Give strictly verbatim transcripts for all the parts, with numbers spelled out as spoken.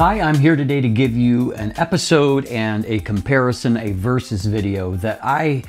Hi, I'm here today to give you an episode and a comparison, a versus video that I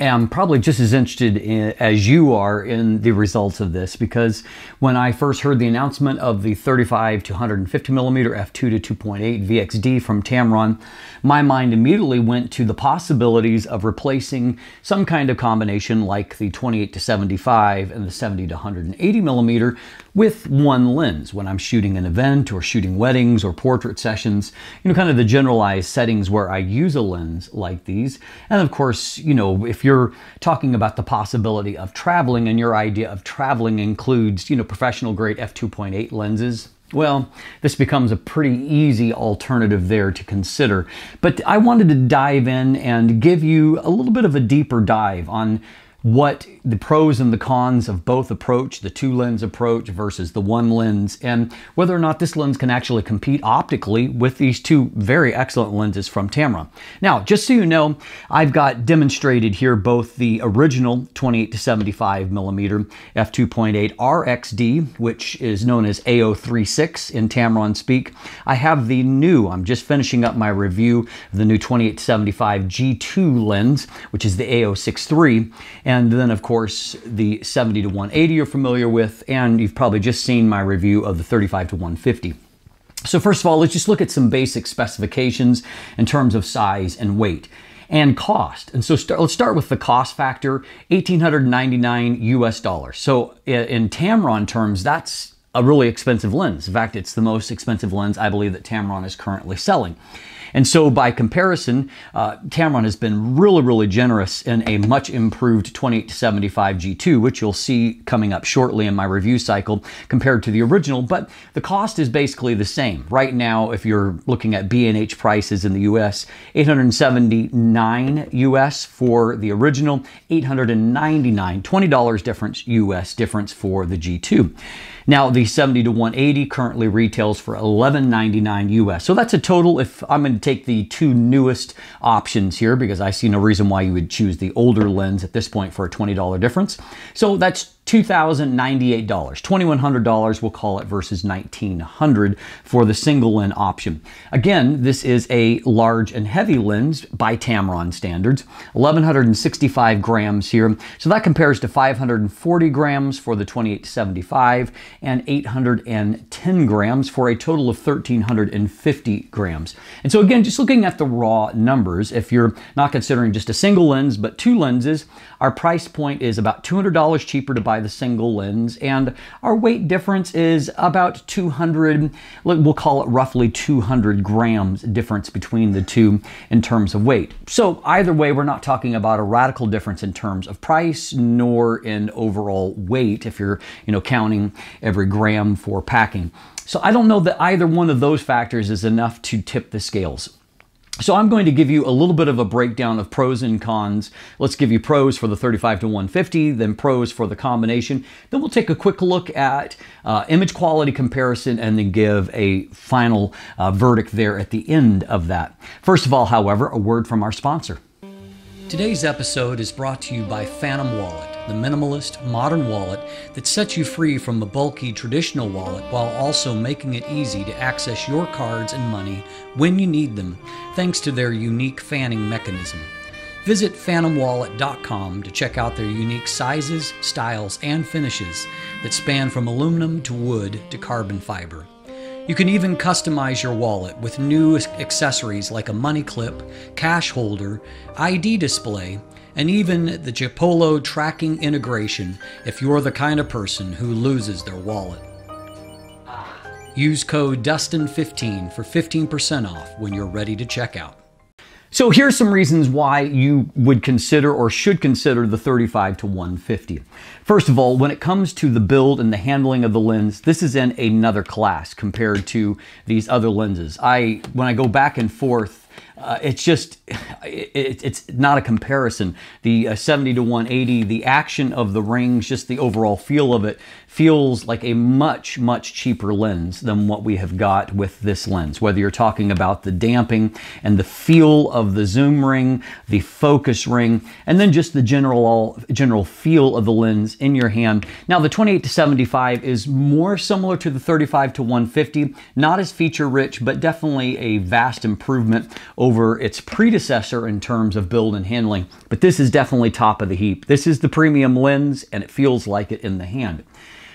am probably just as interested in as you are in the results of this, because when I first heard the announcement of the thirty-five to one fifty millimeter f two to two point eight V X D from Tamron, my mind immediately went to the possibilities of replacing some kind of combination like the twenty-eight to seventy-five and the seventy to one eighty millimeter with one lens when I'm shooting an event or shooting weddings or portrait sessions, you know, kind of the generalized settings where I use a lens like these. And of course, you know, if you're talking about the possibility of traveling and your idea of traveling includes, you know, professional grade f two point eight lenses, well, this becomes a pretty easy alternative there to consider. But I wanted to dive in and give you a little bit of a deeper dive on what the pros and the cons of both approach, the two lens approach versus the one lens, and whether or not this lens can actually compete optically with these two very excellent lenses from Tamron. Now, just so you know, I've got demonstrated here both the original twenty-eight to seventy-five millimeter f two point eight R X D, which is known as A zero three six in Tamron speak. I have the new, I'm just finishing up my review of the new twenty-eight to seventy-five G two lens, which is the A zero six three. And And then, of course, the seventy to one eighty you're familiar with, and you've probably just seen my review of the thirty-five to one fifty. So first of all, let's just look at some basic specifications in terms of size and weight and cost. And so start, let's start with the cost factor, one thousand eight hundred ninety-nine US dollars. So in Tamron terms, that's a really expensive lens. In fact, it's the most expensive lens I believe that Tamron is currently selling. And so by comparison, uh, Tamron has been really, really generous in a much improved twenty-eight to seventy-five G two, which you'll see coming up shortly in my review cycle compared to the original, but the cost is basically the same. Right now, if you're looking at B and H prices in the U S, eight hundred seventy-nine US for the original, eight hundred ninety-nine, twenty dollars difference, U S difference for the G two. Now the seventy to one eighty currently retails for eleven ninety-nine US. So that's a total, if I'm going to take the two newest options here, because I see no reason why you would choose the older lens at this point for a twenty dollar difference. So that's two thousand ninety-eight dollars, two thousand one hundred dollars we'll call it, versus nineteen hundred dollars for the single lens option. Again, this is a large and heavy lens by Tamron standards, eleven sixty-five grams here. So that compares to five hundred forty grams for the twenty-eight to seventy-five and eight hundred ten grams for a total of one thousand three hundred fifty grams. And so again, just looking at the raw numbers, if you're not considering just a single lens, but two lenses, our price point is about two hundred dollars cheaper to buy the single lens, and our weight difference is about two hundred, we'll call it roughly two hundred grams difference between the two in terms of weight. So either way, we're not talking about a radical difference in terms of price nor in overall weight if you're, you know, counting every gram for packing. So I don't know that either one of those factors is enough to tip the scales. So I'm going to give you a little bit of a breakdown of pros and cons. Let's give you pros for the thirty-five to one fifty, then pros for the combination. Then we'll take a quick look at uh, image quality comparison and then give a final uh, verdict there at the end of that. First of all, however, a word from our sponsor. Today's episode is brought to you by Phantom Wallet, the minimalist modern wallet that sets you free from the bulky traditional wallet while also making it easy to access your cards and money when you need them, thanks to their unique fanning mechanism. Visit Phantom Wallet dot com to check out their unique sizes, styles, and finishes that span from aluminum to wood to carbon fiber. You can even customize your wallet with new accessories like a money clip, cash holder, I D display, and even the Chipolo tracking integration if you're the kind of person who loses their wallet. Use code Dustin fifteen for fifteen percent off when you're ready to check out. So here's some reasons why you would consider or should consider the thirty-five to one fifty. First of all, when it comes to the build and the handling of the lens, this is in another class compared to these other lenses. I, when I go back and forth Uh, it's just, it, it's not a comparison. The uh, seventy to one eighty, the action of the rings, just the overall feel of it, feels like a much, much cheaper lens than what we have got with this lens. Whether you're talking about the damping and the feel of the zoom ring, the focus ring, and then just the general, all, general feel of the lens in your hand. Now, the twenty-eight to seventy-five is more similar to the thirty-five to one fifty, not as feature rich, but definitely a vast improvement over its predecessor in terms of build and handling. But this is definitely top of the heap. This is the premium lens, and it feels like it in the hand.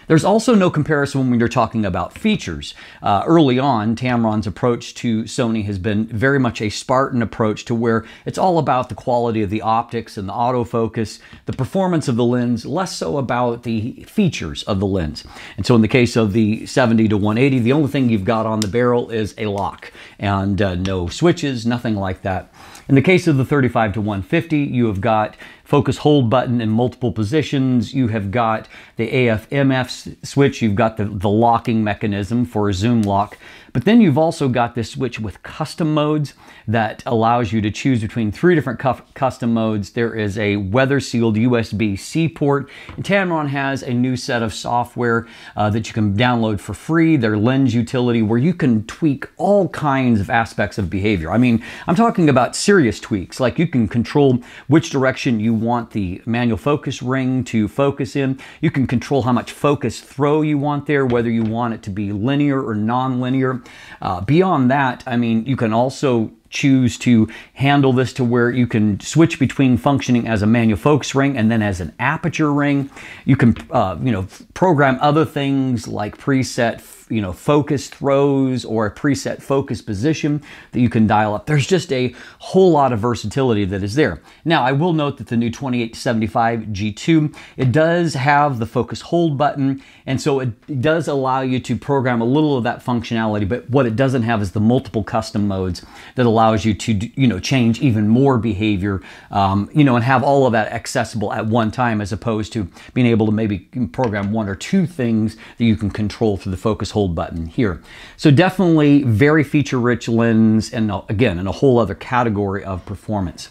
There's also no comparison when you're talking about features. Uh, early on, Tamron's approach to Sony has been very much a Spartan approach, to where it's all about the quality of the optics and the autofocus, the performance of the lens, less so about the features of the lens. And so in the case of the seventy to one eighty, the only thing you've got on the barrel is a lock and uh, no switches, nothing like that. In the case of the thirty-five to one fifty, you have got focus hold button in multiple positions. You have got the A F M F switch. You've got the, the locking mechanism for a zoom lock. But then you've also got this switch with custom modes that allows you to choose between three different cu custom modes. There is a weather-sealed U S B C port. And Tamron has a new set of software uh, that you can download for free, their lens utility, where you can tweak all kinds of aspects of behavior. I mean, I'm talking about serious tweaks. Like, you can control which direction you want the manual focus ring to focus in. You can control how much focus throw you want there, whether you want it to be linear or non-linear. Uh, beyond that, I mean, you can also choose to handle this to where you can switch between functioning as a manual focus ring and then as an aperture ring. You can, uh, you know, program other things like preset, you know, focus throws or a preset focus position that you can dial up. There's just a whole lot of versatility that is there. Now, I will note that the new twenty-eight to seventy-five G two, it does have the focus hold button, and so it does allow you to program a little of that functionality, but what it doesn't have is the multiple custom modes that allows you to, you know, change even more behavior, um, you know, and have all of that accessible at one time, as opposed to being able to maybe program one or two things that you can control through the focus hold button here. So definitely very feature-rich lens, and again, in a whole other category of performance.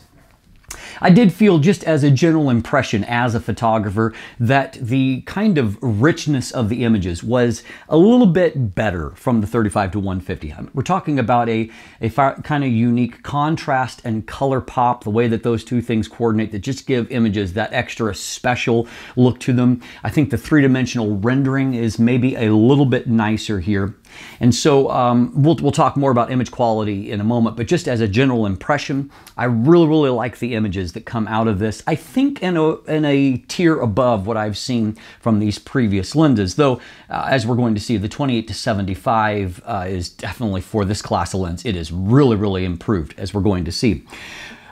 I did feel, just as a general impression as a photographer, that the kind of richness of the images was a little bit better from the thirty-five to one fifty. I mean, we're talking about a, a kind of unique contrast and color pop, the way that those two things coordinate, that just give images that extra special look to them. I think the three-dimensional rendering is maybe a little bit nicer here. And so um, we'll, we'll talk more about image quality in a moment, but just as a general impression, I really, really like the images that come out of this. I think in a, in a tier above what I've seen from these previous lenses, though, uh, as we're going to see, the twenty-eight to seventy-five uh, is definitely, for this class of lens, it is really, really improved, as we're going to see.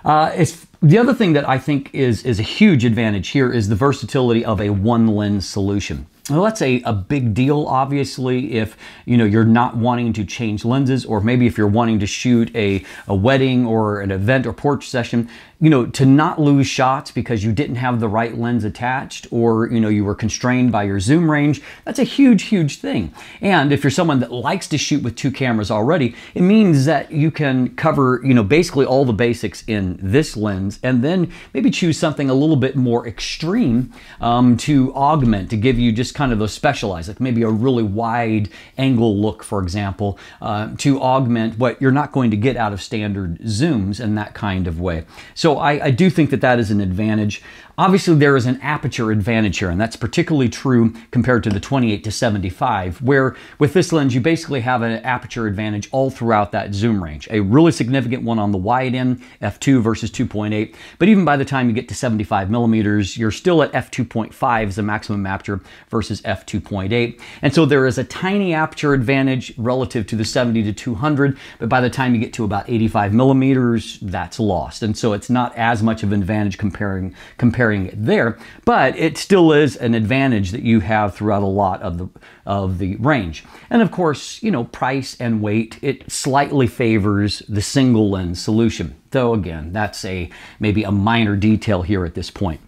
Uh, it's, the other thing that I think is, is a huge advantage here is the versatility of a one-lens solution. Well, that's a, a big deal, obviously, if, you know, you're not wanting to change lenses, or maybe if you're wanting to shoot a, a wedding or an event or portrait session, you know, to not lose shots because you didn't have the right lens attached, or, you know, you were constrained by your zoom range. That's a huge, huge thing. And if you're someone that likes to shoot with two cameras already, it means that you can cover, you know, basically all the basics in this lens, and then maybe choose something a little bit more extreme um, to augment, to give you just kind of those specialized, like maybe a really wide angle look, for example, uh, to augment what you're not going to get out of standard zooms in that kind of way. So I, I do think that that is an advantage. Obviously, there is an aperture advantage here, and that's particularly true compared to the twenty-eight to seventy-five, where with this lens, you basically have an aperture advantage all throughout that zoom range. A really significant one on the wide end, f two versus two point eight, but even by the time you get to seventy-five millimeters, you're still at f two point five as the maximum aperture versus f two point eight. And so there is a tiny aperture advantage relative to the seventy to two hundred, but by the time you get to about eighty-five millimeters, that's lost. And so it's not as much of an advantage comparing, comparing it there, but it still is an advantage that you have throughout a lot of the of the range. And of course, you know, price and weight, it slightly favors the single lens solution, though again, that's a maybe a minor detail here at this point.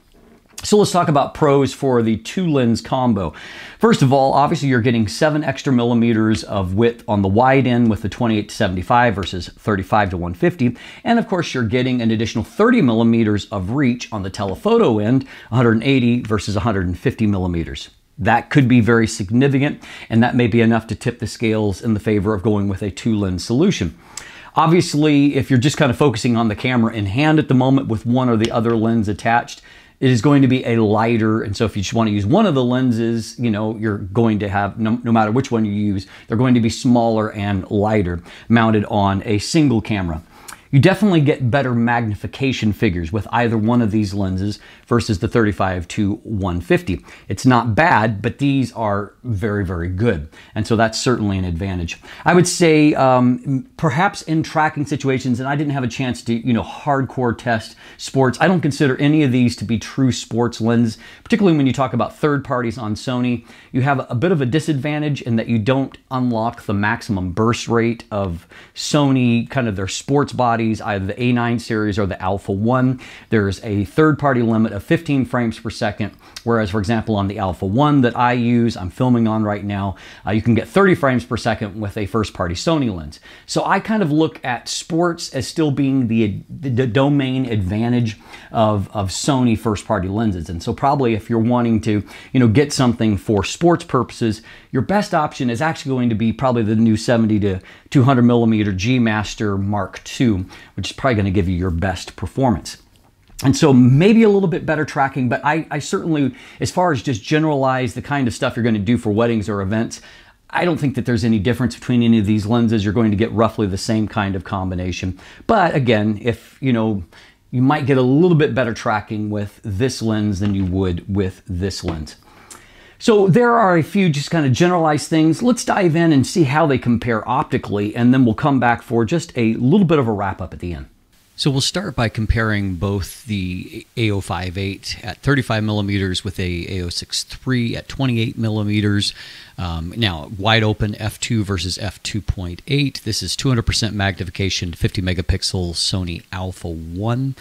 So let's talk about pros for the two lens combo. First of all, obviously you're getting seven extra millimeters of width on the wide end with the twenty-eight to seventy-five versus thirty-five to one fifty. And of course you're getting an additional thirty millimeters of reach on the telephoto end, one hundred eighty versus one hundred fifty millimeters. That could be very significant, and that may be enough to tip the scales in the favor of going with a two lens solution. Obviously, if you're just kind of focusing on the camera in hand at the moment with one or the other lens attached, it is going to be a lighter, and so if you just want to use one of the lenses, you know, you're going to have, no, no matter which one you use, they're going to be smaller and lighter mounted on a single camera. You definitely get better magnification figures with either one of these lenses versus the thirty-five to one fifty. It's not bad, but these are very, very good. And so that's certainly an advantage. I would say um, perhaps in tracking situations, and I didn't have a chance to, you know, hardcore test sports. I don't consider any of these to be true sports lenses, particularly when you talk about third parties on Sony. You have a bit of a disadvantage in that you don't unlock the maximum burst rate of Sony, kind of their sports body, either the A nine series or the Alpha one. There's a third-party limit of fifteen frames per second, whereas, for example, on the Alpha one that I use, I'm filming on right now, uh, you can get thirty frames per second with a first-party Sony lens. So I kind of look at sports as still being the, the domain advantage of, of Sony first-party lenses. And so probably if you're wanting to, you know, get something for sports purposes, your best option is actually going to be probably the new seventy to two hundred millimeter G Master Mark two, which is probably going to give you your best performance. And so maybe a little bit better tracking, but I, I certainly, as far as just generalize the kind of stuff you're going to do for weddings or events, I don't think that there's any difference between any of these lenses. You're going to get roughly the same kind of combination. But again, if, you know, you might get a little bit better tracking with this lens than you would with this lens. So there are a few just kind of generalized things. Let's dive in and see how they compare optically, and then we'll come back for just a little bit of a wrap up at the end. So we'll start by comparing both the A zero five eight at thirty-five millimeters with a A zero six three at twenty-eight millimeters. Um, now, wide open f two versus f two point eight. This is two hundred percent magnification, fifty megapixel Sony Alpha one.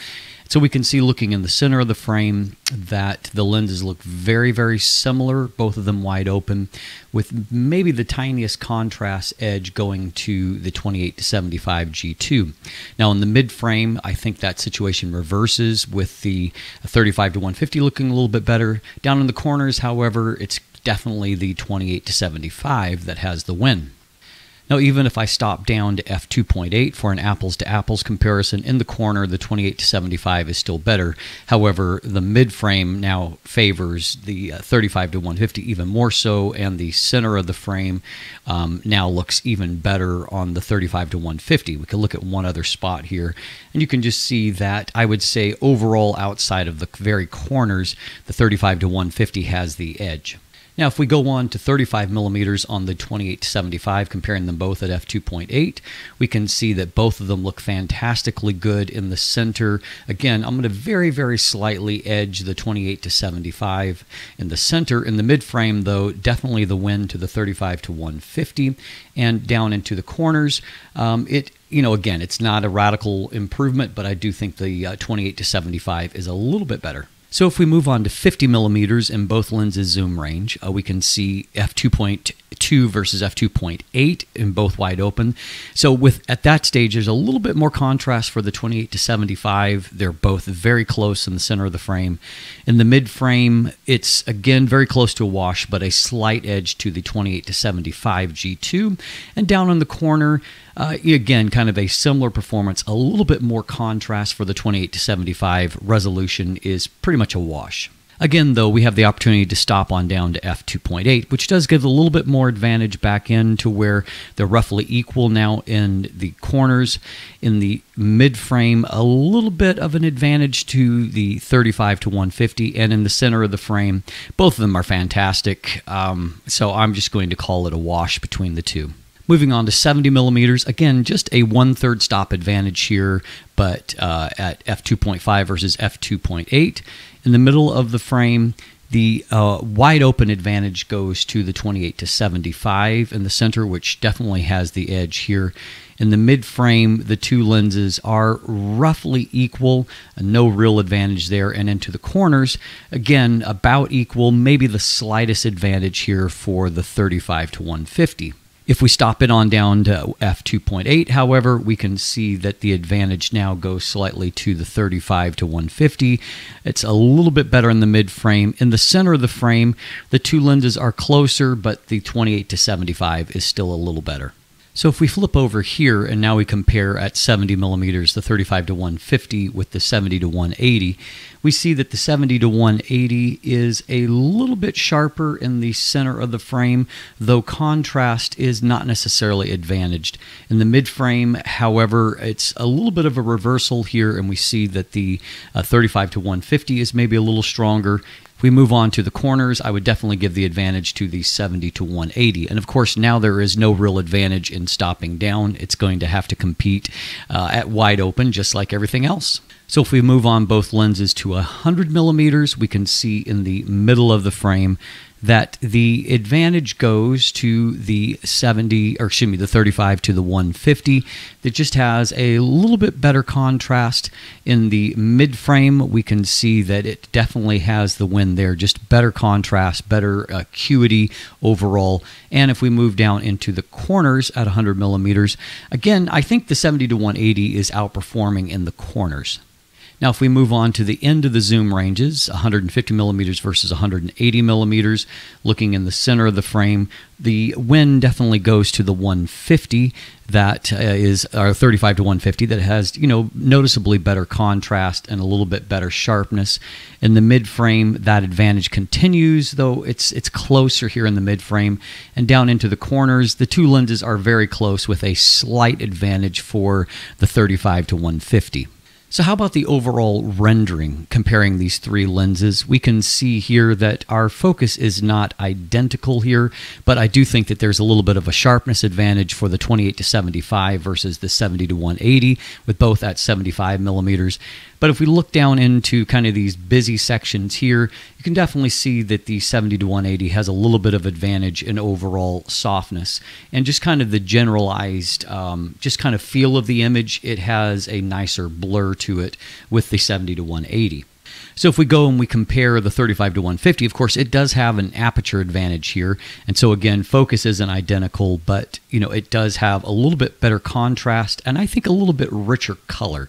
So we can see, looking in the center of the frame, that the lenses look very, very similar, both of them wide open, with maybe the tiniest contrast edge going to the twenty-eight to seventy-five G two. Now, in the mid frame, I think that situation reverses with the thirty-five to one fifty looking a little bit better. Down in the corners, however, it's definitely the twenty-eight to seventy-five that has the win. Now, even if I stop down to f two point eight for an apples-to-apples comparison, in the corner, the twenty-eight to seventy-five is still better. However, the mid-frame now favors the thirty-five to one fifty even more so, and the center of the frame um, now looks even better on the thirty-five to one fifty. We can look at one other spot here, and you can just see that, I would say, overall, outside of the very corners, the thirty-five to one fifty has the edge. Now, if we go on to thirty-five millimeters on the twenty-eight to seventy-five, comparing them both at f two point eight, we can see that both of them look fantastically good in the center. Again, I'm going to very, very slightly edge the twenty-eight to seventy-five in the center. In the mid frame, though, definitely the win to the thirty-five to one fifty, and down into the corners, um, it. You know, again, it's not a radical improvement, but I do think the uh, twenty-eight to seventy-five is a little bit better. So if we move on to fifty millimeters in both lenses zoom range, uh, we can see f two point two versus f two point eight in both wide open. So with at that stage, there's a little bit more contrast for the twenty-eight to seventy-five. They're both very close in the center of the frame. In the mid frame, it's again very close to a wash, but a slight edge to the twenty-eight to seventy-five G two. And down in the corner, Uh, again, kind of a similar performance, a little bit more contrast for the twenty-eight to seventy-five. Resolution is pretty much a wash. Again, though, we have the opportunity to stop on down to f two point eight, which does give a little bit more advantage back in to where they're roughly equal now in the corners. In the mid-frame, a little bit of an advantage to the thirty-five to one fifty, and in the center of the frame, both of them are fantastic. Um, so I'm just going to call it a wash between the two. Moving on to seventy millimeters, again, just a one-third stop advantage here, but uh, at f two point five versus f two point eight. In the middle of the frame, The uh, wide open advantage goes to the twenty-eight to seventy-five in the center, which definitely has the edge here. In the mid frame, the two lenses are roughly equal, no real advantage there. And into the corners, again, about equal, maybe the slightest advantage here for the thirty-five to one fifty. If we stop it on down to f two point eight, however, we can see that the advantage now goes slightly to the thirty-five to one fifty. It's a little bit better in the mid frame. In the center of the frame, the two lenses are closer, but the twenty-eight to seventy-five is still a little better. So if we flip over here and now we compare at seventy millimeters, the thirty-five to one fifty with the seventy to one eighty, we see that the seventy to one eighty is a little bit sharper in the center of the frame, though contrast is not necessarily advantaged. In the mid frame, however, it's a little bit of a reversal here, and we see that the uh, thirty-five to one fifty is maybe a little stronger. If we move on to the corners, I would definitely give the advantage to the seventy to one eighty. And of course, now there is no real advantage in stopping down. It's going to have to compete uh, at wide open, just like everything else. So if we move on both lenses to one hundred millimeters, we can see in the middle of the frame that the advantage goes to the seventy, or excuse me, the thirty-five to the one fifty. That just has a little bit better contrast. In the mid frame, we can see that it definitely has the win there, just better contrast, better acuity overall. And if we move down into the corners at one hundred millimeters, again, I think the seventy to one eighty is outperforming in the corners. Now, if we move on to the end of the zoom ranges, one hundred fifty millimeters versus one hundred eighty millimeters, looking in the center of the frame, the win definitely goes to the one fifty. That is our thirty-five to one fifty. That has, you know, noticeably better contrast and a little bit better sharpness. In the mid frame, that advantage continues, though it's it's closer here in the mid frame. And down into the corners, the two lenses are very close with a slight advantage for the thirty-five to one fifty. So how about the overall rendering? Comparing these three lenses, we can see here that our focus is not identical here, but I do think that there's a little bit of a sharpness advantage for the twenty-eight to seventy-five versus the seventy to one eighty, with both at seventy-five millimeters. But if we look down into kind of these busy sections here, you can definitely see that the seventy to one eighty has a little bit of advantage in overall softness and just kind of the generalized, um, just kind of feel of the image. It has a nicer blur to it with the seventy to one eighty. So if we go and we compare the thirty-five to one fifty, of course, it does have an aperture advantage here. And so again, focus isn't identical, but you know, it does have a little bit better contrast and I think a little bit richer color.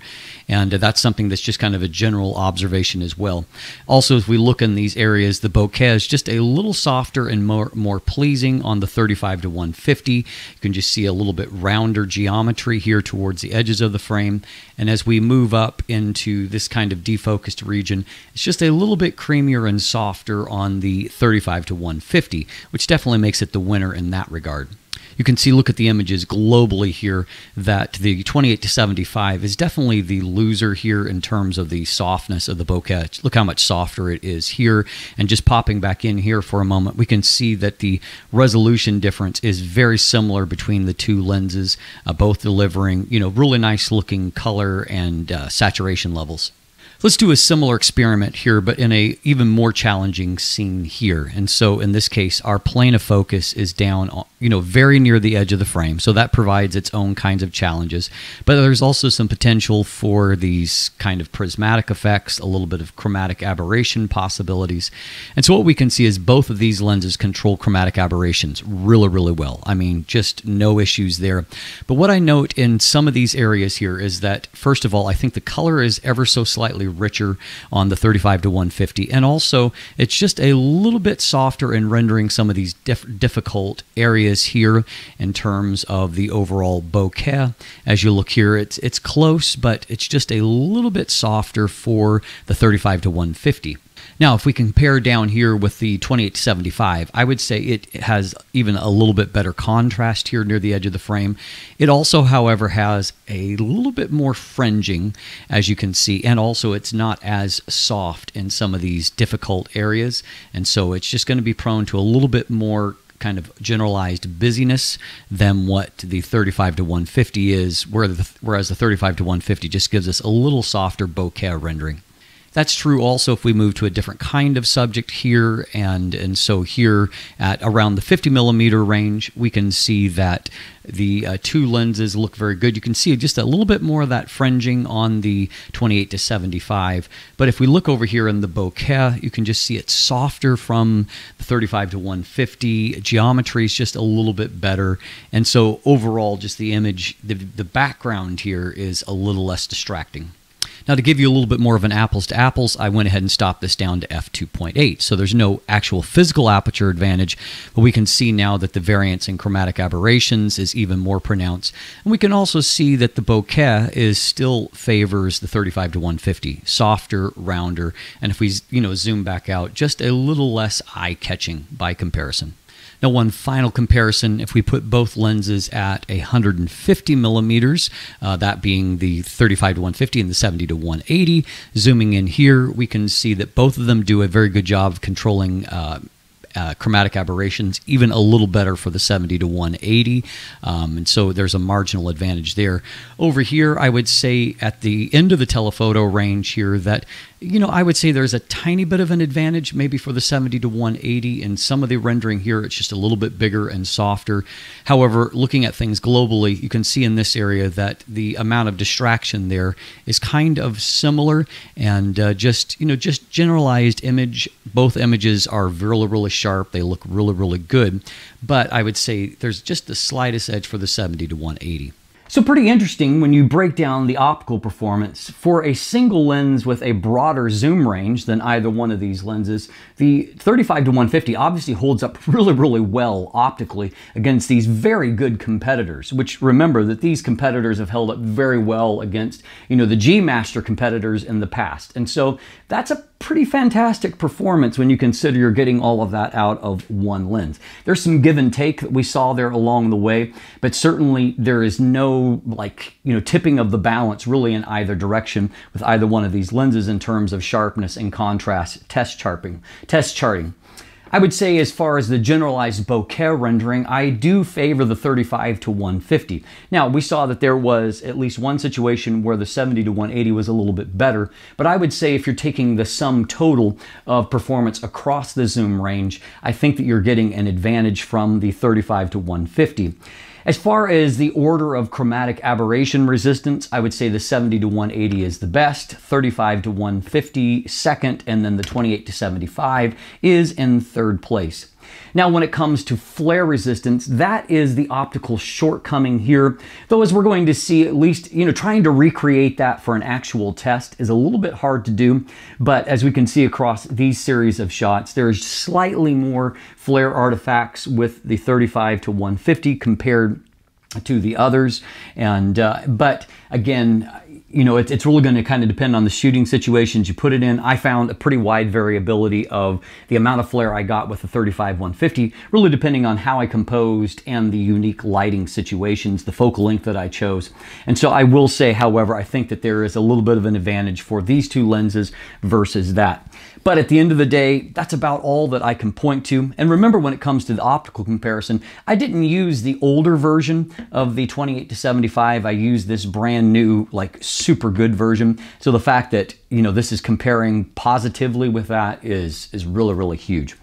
And that's something that's just kind of a general observation as well. Also, if we look in these areas, the bokeh is just a little softer and more, more pleasing on the thirty-five to one fifty. You can just see a little bit rounder geometry here towards the edges of the frame. And as we move up into this kind of defocused region, it's just a little bit creamier and softer on the thirty-five to one fifty, which definitely makes it the winner in that regard. You can see, look at the images globally here, that the twenty-eight to seventy-five is definitely the loser here in terms of the softness of the bokeh. Look how much softer it is here. And just popping back in here for a moment, we can see that the resolution difference is very similar between the two lenses, uh, both delivering, you know, really nice looking color and uh, saturation levels. Let's do a similar experiment here, but in a even more challenging scene here. And so in this case, our plane of focus is down, you know, very near the edge of the frame. So that provides its own kinds of challenges. But there's also some potential for these kind of prismatic effects, a little bit of chromatic aberration possibilities. And so what we can see is both of these lenses control chromatic aberrations really, really well. I mean, just no issues there. But what I note in some of these areas here is that, first of all, I think the color is ever so slightly richer on the thirty-five to one fifty, and also it's just a little bit softer in rendering some of these diff difficult areas here in terms of the overall bokeh. As you look here, it's it's close, but it's just a little bit softer for the thirty-five to one fifty. Now, if we compare down here with the twenty-eight to seventy-five, I would say it has even a little bit better contrast here near the edge of the frame. It also, however, has a little bit more fringing, as you can see, and also it's not as soft in some of these difficult areas, and so it's just going to be prone to a little bit more kind of generalized busyness than what the thirty-five to one fifty is, whereas the thirty-five to one fifty just gives us a little softer bokeh rendering. That's true also if we move to a different kind of subject here, and and so here at around the fifty millimeter range, we can see that the uh, two lenses look very good. You can see just a little bit more of that fringing on the twenty-eight to seventy-five, but if we look over here in the bokeh, you can just see it's softer from the thirty-five to one fifty. Geometry is just a little bit better, and so overall just the image, the, the background here is a little less distracting. Now, to give you a little bit more of an apples to apples, I went ahead and stopped this down to f two point eight. So there's no actual physical aperture advantage, but we can see now that the variance in chromatic aberrations is even more pronounced. And we can also see that the bokeh is still favors the thirty-five to one fifty, softer, rounder, and if we, you know, zoom back out, just a little less eye-catching by comparison. Now, one final comparison, if we put both lenses at one hundred fifty millimeters, uh, that being the thirty-five to one fifty and the seventy to one eighty, zooming in here, we can see that both of them do a very good job of controlling uh, uh, chromatic aberrations, even a little better for the seventy to one eighty, um, and so there's a marginal advantage there. Over here, I would say at the end of the telephoto range here that, you know, I would say there's a tiny bit of an advantage maybe for the seventy to one eighty. In some of the rendering here, it's just a little bit bigger and softer. However, looking at things globally, you can see in this area that the amount of distraction there is kind of similar, and uh, just, you know, just generalized image. Both images are really, really sharp. They look really, really good. But I would say there's just the slightest edge for the seventy to one eighty. So pretty interesting when you break down the optical performance. For a single lens with a broader zoom range than either one of these lenses, the thirty-five to one fifty obviously holds up really, really well optically against these very good competitors, which, remember that these competitors have held up very well against, you know, the G Master competitors in the past. And so that's a pretty fantastic performance when you consider you're getting all of that out of one lens. There's some give and take that we saw there along the way, but certainly there is no, like, you know, tipping of the balance really in either direction with either one of these lenses in terms of sharpness and contrast test charting. Test charting. I would say as far as the generalized bokeh rendering, I do favor the thirty-five to one fifty. Now, we saw that there was at least one situation where the seventy to one eighty was a little bit better, but I would say if you're taking the sum total of performance across the zoom range, I think that you're getting an advantage from the thirty-five to one fifty. As far as the order of chromatic aberration resistance, I would say the seventy to one eighty is the best, thirty-five to one fifty second, and then the twenty-eight to seventy-five is in third place. Now, when it comes to flare resistance, that is the optical shortcoming here, though, as we're going to see, at least, you know, trying to recreate that for an actual test is a little bit hard to do. But as we can see across these series of shots, there's slightly more flare artifacts with the thirty-five to one fifty compared to the others. And, uh, but again, you know, it's really going to kind of depend on the shooting situations you put it in. I found a pretty wide variability of the amount of flare I got with the thirty-five one fifty, really depending on how I composed and the unique lighting situations, the focal length that I chose. And so I will say, however, I think that there is a little bit of an advantage for these two lenses versus that. But at the end of the day, that's about all that I can point to. And remember, when it comes to the optical comparison, I didn't use the older version of the twenty-eight to seventy-five. I used this brand new, like, super good version. So the fact that, you know, this is comparing positively with that is, is really, really huge.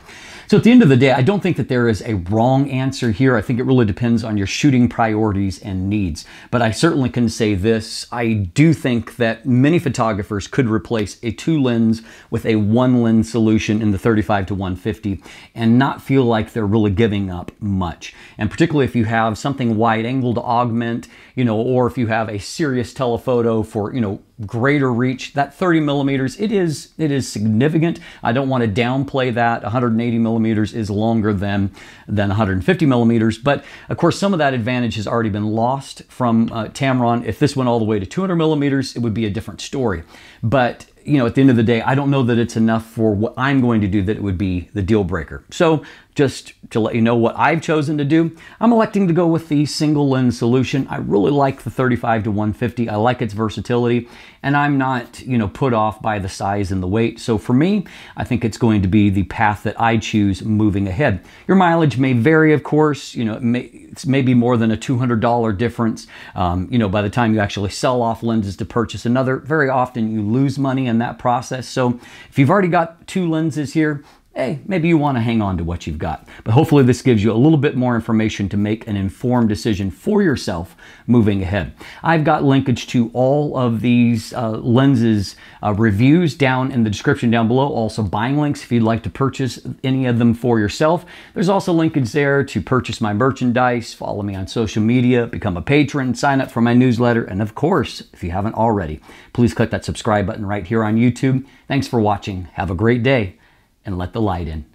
So at the end of the day, I don't think that there is a wrong answer here. I think it really depends on your shooting priorities and needs. But I certainly can say this. I do think that many photographers could replace a two lens with a one lens solution in the thirty-five to one fifty and not feel like they're really giving up much. And particularly if you have something wide angle to augment, you know, or if you have a serious telephoto for, you know, greater reach, that thirty millimeters, it is it is significant. I don't want to downplay that. One hundred eighty millimeters is longer than than one hundred fifty millimeters, but of course some of that advantage has already been lost from uh, Tamron. If this went all the way to two hundred millimeters, it would be a different story. But, you know, at the end of the day, I don't know that it's enough for what I'm going to do that it would be the deal breaker. So just to let you know what I've chosen to do, I'm electing to go with the single lens solution. I really like the thirty-five to one fifty. I like its versatility, and I'm not, you know, put off by the size and the weight. So for me, I think it's going to be the path that I choose moving ahead. Your mileage may vary, of course. You know, it may, it's maybe more than a two hundred dollar difference. Um, you know, by the time you actually sell off lenses to purchase another, very often you lose money in that process. So if you've already got two lenses here, hey, maybe you want to hang on to what you've got. But hopefully this gives you a little bit more information to make an informed decision for yourself moving ahead. I've got linkage to all of these uh, lenses uh, reviews down in the description down below. Also buying links if you'd like to purchase any of them for yourself. There's also linkage there to purchase my merchandise, follow me on social media, become a patron, sign up for my newsletter, and of course, if you haven't already, please click that subscribe button right here on YouTube. Thanks for watching. Have a great day. And let the light in.